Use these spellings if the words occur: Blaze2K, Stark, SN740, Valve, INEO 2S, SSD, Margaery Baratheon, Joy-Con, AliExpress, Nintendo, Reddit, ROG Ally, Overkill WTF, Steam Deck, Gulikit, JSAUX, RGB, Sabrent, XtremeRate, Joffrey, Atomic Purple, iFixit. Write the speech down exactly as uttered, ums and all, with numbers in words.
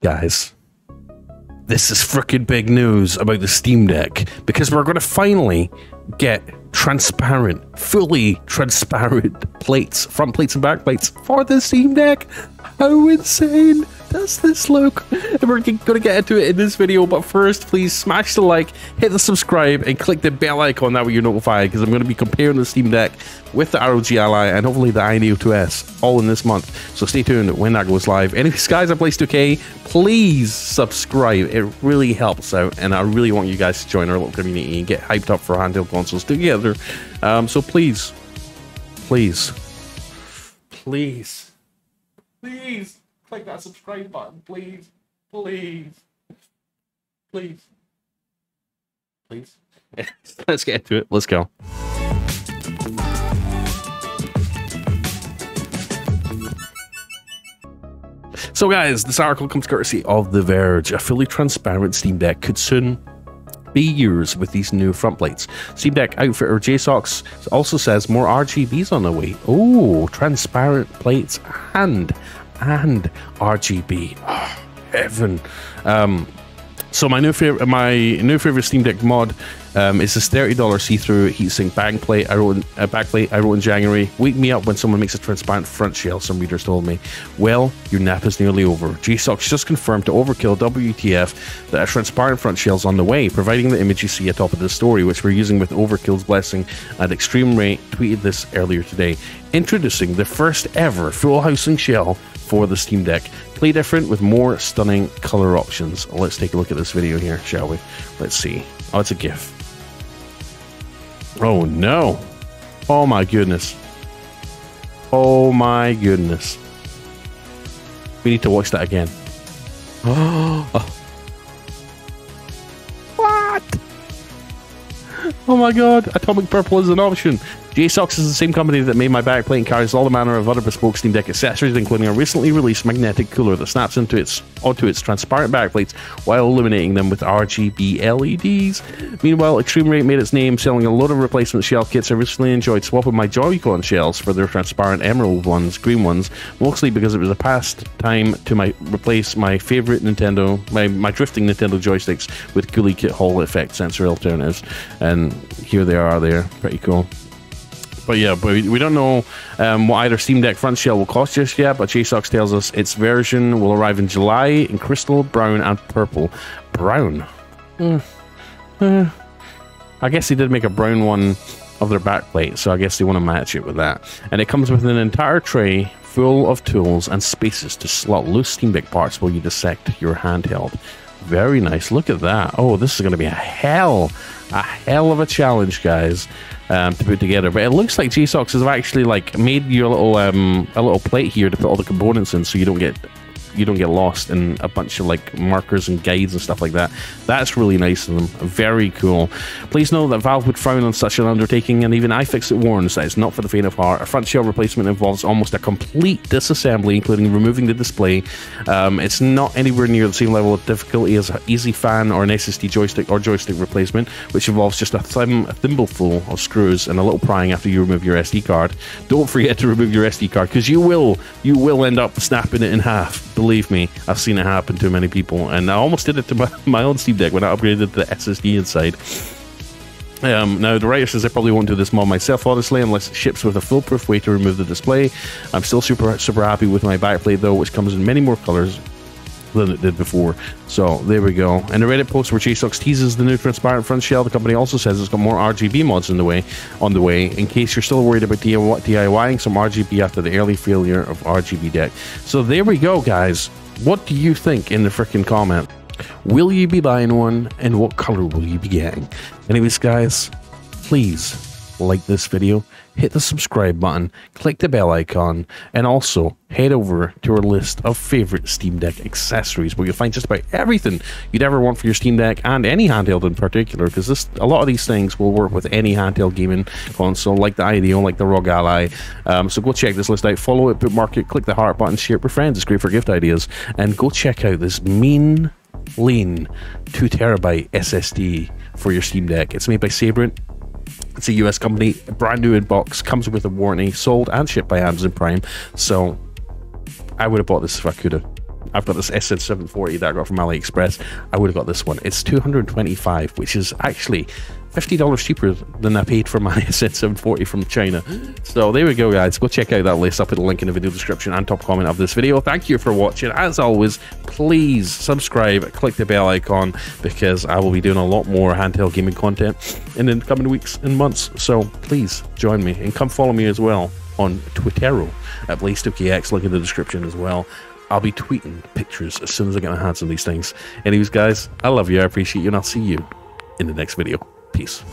Guys, this is freaking big news about the Steam Deck, because we're going to finally get transparent, fully transparent plates, front plates and back plates for the Steam Deck. How insane does this look? And we're going to get into it in this video, but first, please smash the like, hit the subscribe, and click the bell icon. That way you're notified, because I'm going to be comparing the Steam Deck with the R O G Ally and hopefully the I N E O two S all in this month. So stay tuned when that goes live. Anyways, guys, I'm Blaze two K. Please subscribe. It really helps out, and I really want you guys to join our little community and get hyped up for handheld consoles together. Um, so please, please, please, please. Click that subscribe button, please, please, please, please. Let's get into it. Let's go. So guys, this article comes courtesy of The Verge. A fully transparent Steam Deck could soon be yours with these new front plates. Steam Deck outfitter J SAUX also says more R G Bs on the way. Oh, transparent plates and and R G B. Oh, heaven. Um, so my new favorite, my new favorite Steam Deck mod um, is this thirty dollar see-through heatsink back plate. I wrote a uh, back plate. I wrote in January. Wake me up when someone makes a transparent front shell. Some readers told me. Well, your nap is nearly over. J SAUX just confirmed to Overkill W T F that a transparent front shell is on the way, providing the image you see atop of the story, which we're using with Overkill's blessing. And XtremeRate tweeted this earlier today, introducing the first ever full housing shell for the Steam Deck. Play different with more stunning color options. Let's take a look at this video here, shall we? Let's see. Oh, it's a GIF. Oh no. Oh my goodness. Oh my goodness. We need to watch that again. Oh. What? Oh my god. Atomic Purple is an option. J SAUX is the same company that made my backplate and carries all the manner of other bespoke Steam Deck accessories, including a recently released magnetic cooler that snaps into its onto its transparent backplates while illuminating them with R G B L E Ds. Meanwhile, XtremeRate made its name selling a load of replacement shell kits. I recently enjoyed swapping my Joy-Con shells for their transparent emerald ones, green ones, mostly because it was a past time to my replace my favorite Nintendo, my, my drifting Nintendo joysticks with Gulikit Hall effect sensor alternatives, and here they are. There, pretty cool. But yeah, but we don't know um, what either Steam Deck front shell will cost just yet, but J SAUX tells us its version will arrive in July in crystal, brown, and purple. Brown? Mm. Uh, I guess they did make a brown one of their backplate, so I guess they want to match it with that. And it comes with an entire tray full of tools and spaces to slot loose Steam Deck parts while you dissect your handheld. Very nice. Look at that. Oh, this is going to be a hell, a hell of a challenge, guys, um, to put together. But it looks like J SAUX has actually like made your little um, a little plate here to put all the components in, so you don't get you don't get lost in a bunch of like markers and guides and stuff like that. That's really nice of them. Very cool. Please know that Valve would frown on such an undertaking, and even iFixit warns that it's not for the faint of heart. A front shell replacement involves almost a complete disassembly, including removing the display. Um, it's not anywhere near the same level of difficulty as an easy fan or an S S D joystick or joystick replacement, which involves just a thim a thimbleful of screws and a little prying after you remove your S D card. Don't forget to remove your S D card, because you will you will end up snapping it in half. Believe me, I've seen it happen to many people, and I almost did it to my, my own Steam Deck when I upgraded the S S D inside. Um, now, the writer says, I probably won't do this mod myself, honestly, unless it ships with a foolproof way to remove the display. I'm still super, super happy with my backplate, though, which comes in many more colors than it did before. So there we go. And the Reddit post where J SAUX teases the new transparent front shell, the company also says it's got more R G B mods in the way on the way, in case you're still worried about DIYing some R G B after the early failure of R G B Deck. So there we go, guys. What do you think in the freaking comment? Will you be buying one, and what color will you be getting? Anyways, guys, please like this video, hit the subscribe button, click the bell icon, and also head over to our list of favorite Steam Deck accessories, where you'll find just about everything you'd ever want for your Steam Deck, and any handheld in particular, because this a lot of these things will work with any handheld gaming console, like the I N E O, like the R O G Ally. Um, so go check this list out, follow it, bookmark it, click the heart button, share it with friends. It's great for gift ideas. And go check out this mean lean two terabyte S S D for your Steam Deck. It's made by Sabrent. It's a U S company, brand new in box, comes with a warranty, sold and shipped by Amazon Prime. So I would have bought this if I could have. I've got this S N seven forty that I got from AliExpress. I would have got this one. It's two hundred twenty-five dollars, which is actually fifty dollars cheaper than I paid for my S N seven forty from China. So there we go, guys. Go check out that list. I'll put a link in the video description and top comment of this video. Thank you for watching. As always, please subscribe, click the bell icon, because I will be doing a lot more handheld gaming content in the coming weeks and months. So please join me and come follow me as well on Twitter at Blaze two K X, link in the description as well. I'll be tweeting pictures as soon as I get my hands on these things. Anyways, guys, I love you, I appreciate you, and I'll see you in the next video. Peace.